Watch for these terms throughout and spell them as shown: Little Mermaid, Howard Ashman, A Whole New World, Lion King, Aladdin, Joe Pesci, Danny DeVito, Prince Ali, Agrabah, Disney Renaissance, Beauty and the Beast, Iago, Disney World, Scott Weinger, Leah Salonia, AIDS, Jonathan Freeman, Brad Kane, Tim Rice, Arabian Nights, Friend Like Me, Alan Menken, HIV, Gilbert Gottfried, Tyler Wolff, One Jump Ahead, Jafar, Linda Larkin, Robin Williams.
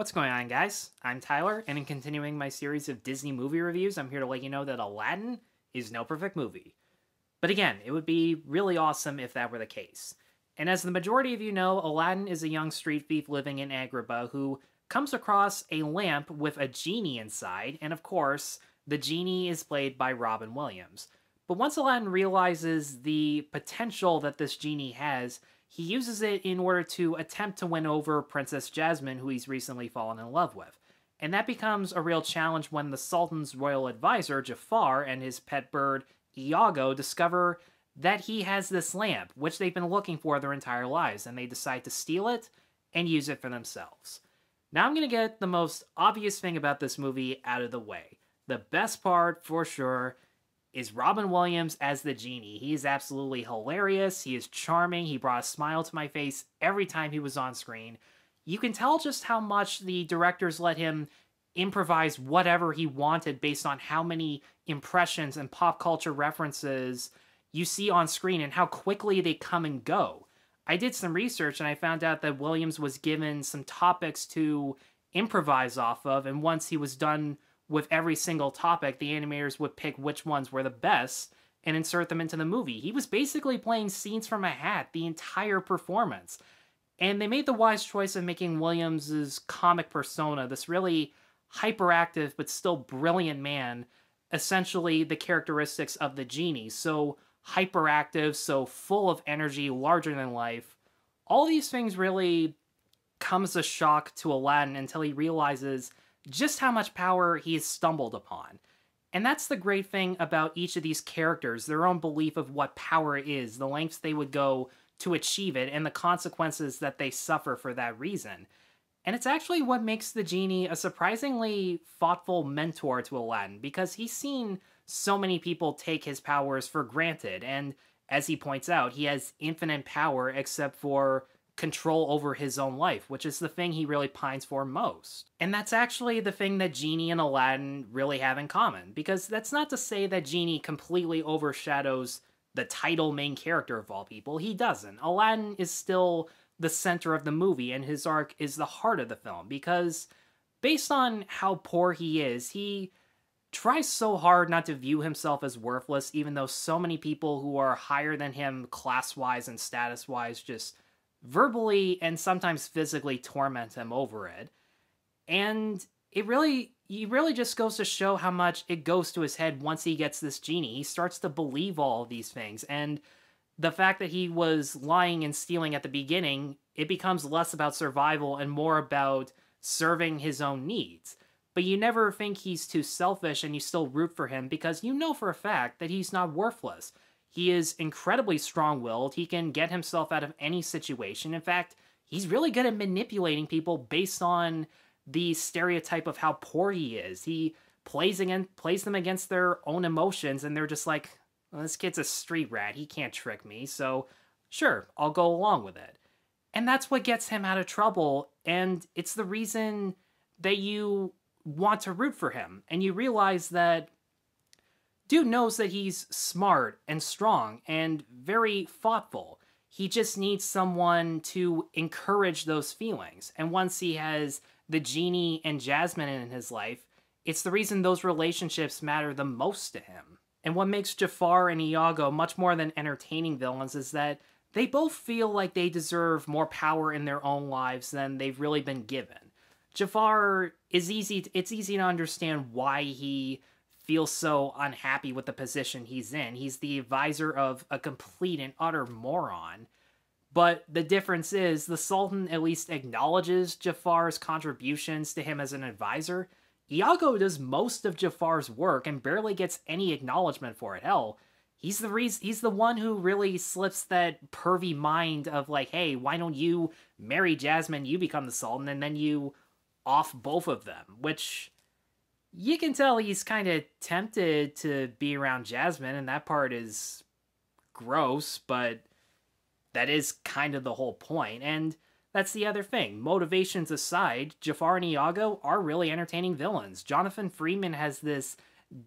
What's going on, guys? I'm Tyler, and in continuing my series of Disney movie reviews, I'm here to let you know that Aladdin is no perfect movie. But again, it would be really awesome if that were the case. And as the majority of you know, Aladdin is a young street thief living in Agrabah who comes across a lamp with a genie inside, and of course, the genie is played by Robin Williams. But once Aladdin realizes the potential that this genie has, he uses it in order to attempt to win over Princess Jasmine, who he's recently fallen in love with. And that becomes a real challenge when the Sultan's royal advisor, Jafar, and his pet bird, Iago, discover that he has this lamp, which they've been looking for their entire lives, and they decide to steal it and use it for themselves. Now I'm going to get the most obvious thing about this movie out of the way. The best part, for sure, is Robin Williams as the genie. He is absolutely hilarious, he is charming, he brought a smile to my face every time he was on screen. You can tell just how much the directors let him improvise whatever he wanted based on how many impressions and pop culture references you see on screen and how quickly they come and go. I did some research and I found out that Williams was given some topics to improvise off of, and once he was done with every single topic, the animators would pick which ones were the best and insert them into the movie. He was basically playing scenes from a hat the entire performance. And they made the wise choice of making Williams's comic persona, this really hyperactive but still brilliant man, essentially the characteristics of the genie. So hyperactive, so full of energy, larger than life. All these things really come as a shock to Aladdin until he realizes just how much power he has stumbled upon. And that's the great thing about each of these characters, their own belief of what power is, the lengths they would go to achieve it, and the consequences that they suffer for that reason. And it's actually what makes the genie a surprisingly thoughtful mentor to Aladdin, because he's seen so many people take his powers for granted, and as he points out, he has infinite power except for control over his own life, which is the thing he really pines for most. And that's actually the thing that Genie and Aladdin really have in common, because that's not to say that Genie completely overshadows the title main character of all people. He doesn't. Aladdin is still the center of the movie, and his arc is the heart of the film, because based on how poor he is, he tries so hard not to view himself as worthless, even though so many people who are higher than him class-wise and status-wise just verbally and sometimes physically torment him over it. And it really just goes to show how much it goes to his head once he gets this genie. He starts to believe all of these things, and the fact that he was lying and stealing at the beginning, it becomes less about survival and more about serving his own needs. But you never think he's too selfish, and you still root for him because you know for a fact that he's not worthless. He is incredibly strong-willed, he can get himself out of any situation. In fact, he's really good at manipulating people based on the stereotype of how poor he is. He plays them against their own emotions, and they're just like, well, this kid's a street rat, he can't trick me, so sure, I'll go along with it. And that's what gets him out of trouble, and it's the reason that you want to root for him, and you realize that dude knows that he's smart and strong and very thoughtful. He just needs someone to encourage those feelings. And once he has the genie and Jasmine in his life, it's the reason those relationships matter the most to him. And what makes Jafar and Iago much more than entertaining villains is that they both feel like they deserve more power in their own lives than they've really been given. Jafar it's easy to understand why he feels so unhappy with the position he's in. He's the advisor of a complete and utter moron. But the difference is, the Sultan at least acknowledges Jafar's contributions to him as an advisor. Iago does most of Jafar's work and barely gets any acknowledgement for it. Hell, he's the one who really slips that pervy mind of like, hey, why don't you marry Jasmine, you become the Sultan, and then you off both of them, which you can tell he's kind of tempted to be around Jasmine, and that part is gross, but that is kind of the whole point. And that's the other thing. Motivations aside, Jafar and Iago are really entertaining villains. Jonathan Freeman has this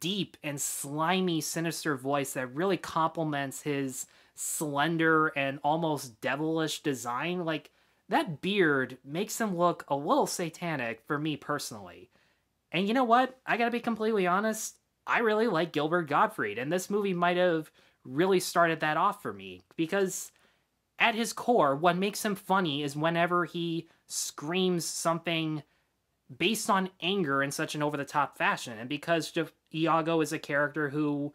deep and slimy, sinister voice that really complements his slender and almost devilish design. Like, That beard makes him look a little satanic for me personally. And you know what? I gotta be completely honest, I really like Gilbert Gottfried, and this movie might have really started that off for me, because at his core, what makes him funny is whenever he screams something based on anger in such an over-the-top fashion, and because Iago is a character who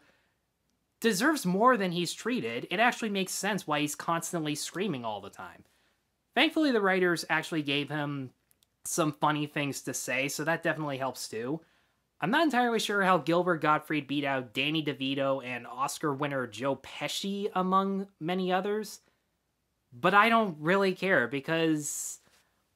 deserves more than he's treated, it actually makes sense why he's constantly screaming all the time. Thankfully, the writers actually gave him some funny things to say, so that definitely helps too. I'm not entirely sure how Gilbert Gottfried beat out Danny DeVito and Oscar winner Joe Pesci, among many others, but I don't really care because,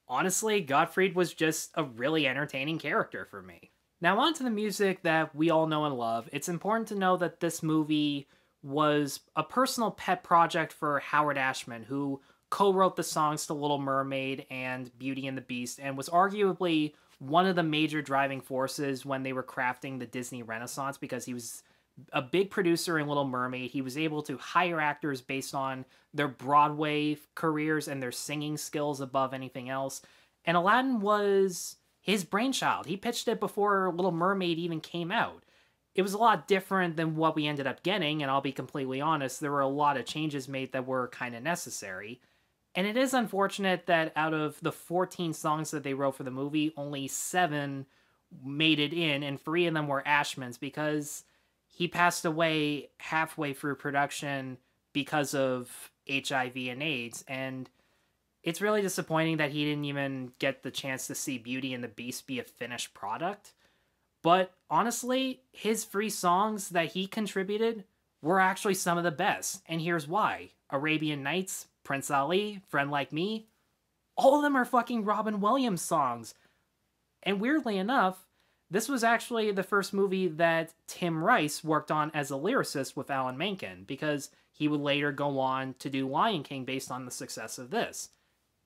honestly, Gottfried was just a really entertaining character for me. Now on to the music that we all know and love. It's important to know that this movie was a personal pet project for Howard Ashman, who co-wrote the songs to Little Mermaid and Beauty and the Beast, and was arguably one of the major driving forces when they were crafting the Disney Renaissance, because he was a big producer in Little Mermaid. He was able to hire actors based on their Broadway careers and their singing skills above anything else. And Aladdin was his brainchild. He pitched it before Little Mermaid even came out. It was a lot different than what we ended up getting, and I'll be completely honest, there were a lot of changes made that were kind of necessary. And it is unfortunate that out of the 14 songs that they wrote for the movie, only 7 made it in, and 3 of them were Ashman's, because he passed away halfway through production because of HIV and AIDS, and it's really disappointing that he didn't even get the chance to see Beauty and the Beast be a finished product. But honestly, his 3 songs that he contributed were actually some of the best, and here's why. Arabian Nights, Prince Ali, Friend Like Me, all of them are fucking Robin Williams songs. And weirdly enough, this was actually the first movie that Tim Rice worked on as a lyricist with Alan Menken, because he would later go on to do Lion King based on the success of this.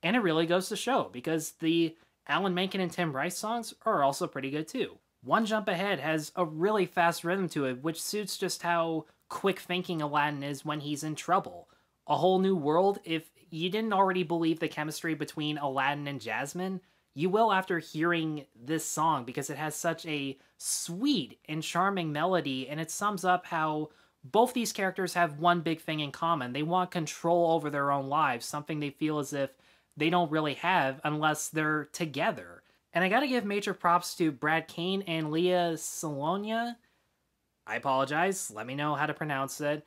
And it really goes to show, because the Alan Menken and Tim Rice songs are also pretty good too. One Jump Ahead has a really fast rhythm to it, which suits just how quick thinking Aladdin is when he's in trouble. A Whole New World, if you didn't already believe the chemistry between Aladdin and Jasmine, you will after hearing this song, because it has such a sweet and charming melody, and it sums up how both these characters have one big thing in common. They want control over their own lives, something they feel as if they don't really have unless they're together. And I gotta give major props to Brad Kane and Leah Salonia, I apologize, let me know how to pronounce it,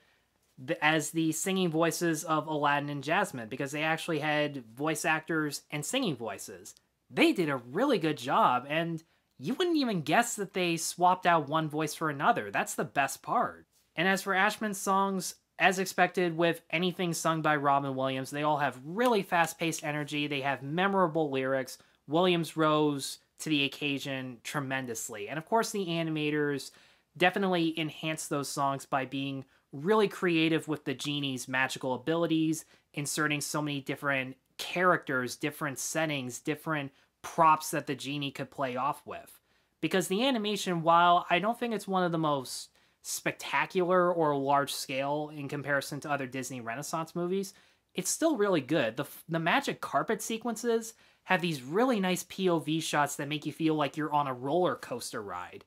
as the singing voices of Aladdin and Jasmine, because they actually had voice actors and singing voices. They did a really good job, and you wouldn't even guess that they swapped out one voice for another. That's the best part. And as for Ashman's songs, as expected with anything sung by Robin Williams, they all have really fast-paced energy, they have memorable lyrics. Williams rose to the occasion tremendously. And of course the animators definitely enhanced those songs by being really creative with the genie's magical abilities, inserting so many different characters, different settings, different props that the genie could play off with. Because the animation, while I don't think it's one of the most spectacular or large scale in comparison to other Disney Renaissance movies, it's still really good. The magic carpet sequences have these really nice POV shots that make you feel like you're on a roller coaster ride.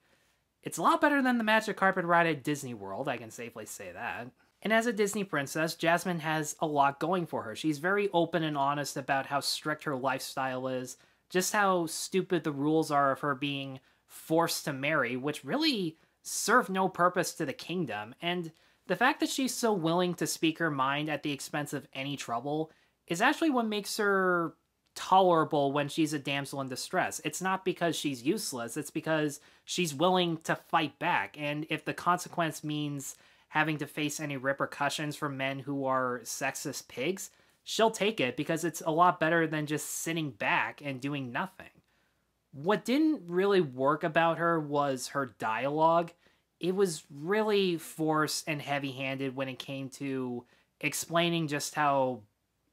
It's a lot better than the magic carpet ride at Disney World, I can safely say that. And as a Disney princess, Jasmine has a lot going for her. She's very open and honest about how strict her lifestyle is, just how stupid the rules are of her being forced to marry, which really served no purpose to the kingdom. And the fact that she's so willing to speak her mind at the expense of any trouble is actually what makes her tolerable when she's a damsel in distress. It's not because she's useless, it's because she's willing to fight back, and if the consequence means having to face any repercussions from men who are sexist pigs, she'll take it, because it's a lot better than just sitting back and doing nothing. What didn't really work about her was her dialogue. It was really forced and heavy-handed when it came to explaining just how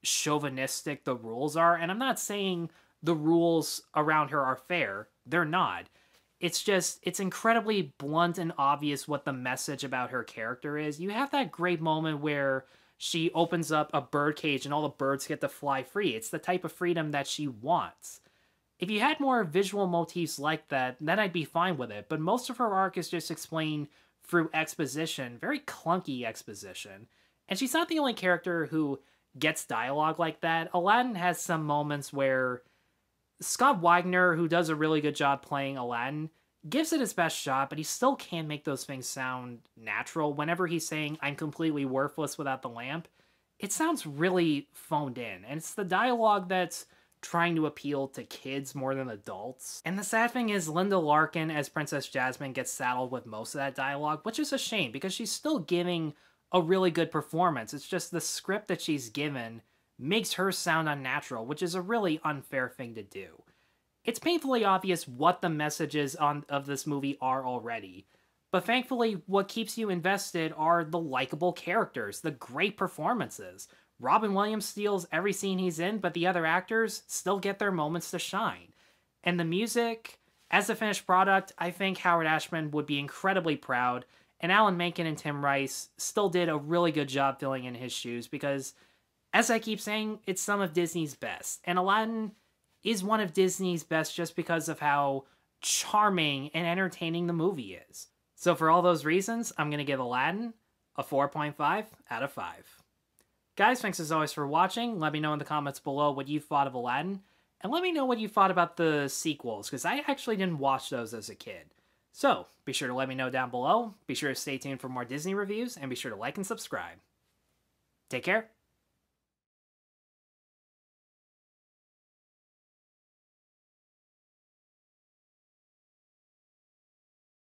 chauvinistic the rules are, and I'm not saying the rules around her are fair, they're not. It's just, it's incredibly blunt and obvious what the message about her character is. You have that great moment where she opens up a bird cage and all the birds get to fly free. It's the type of freedom that she wants. If you had more visual motifs like that, then I'd be fine with it. But most of her arc is just explained through exposition, very clunky exposition. And she's not the only character who gets dialogue like that. Aladdin has some moments where Scott Weinger, who does a really good job playing Aladdin, gives it his best shot, but he still can't make those things sound natural. Whenever he's saying, "I'm completely worthless without the lamp," it sounds really phoned in. And it's the dialogue that's trying to appeal to kids more than adults. And the sad thing is Linda Larkin as Princess Jasmine gets saddled with most of that dialogue, which is a shame because she's still giving a really good performance. It's just the script that she's given makes her sound unnatural, which is a really unfair thing to do. It's painfully obvious what the messages of this movie are already, but thankfully what keeps you invested are the likable characters, the great performances. Robin Williams steals every scene he's in, but the other actors still get their moments to shine. And the music, as a finished product, I think Howard Ashman would be incredibly proud, and Alan Menken and Tim Rice still did a really good job filling in his shoes because, as I keep saying, it's some of Disney's best. And Aladdin is one of Disney's best just because of how charming and entertaining the movie is. So for all those reasons, I'm going to give Aladdin a 4.5 out of 5. Guys, thanks as always for watching. Let me know in the comments below what you thought of Aladdin, and let me know what you thought about the sequels, because I actually didn't watch those as a kid. So, be sure to let me know down below, be sure to stay tuned for more Disney reviews, and be sure to like and subscribe. Take care.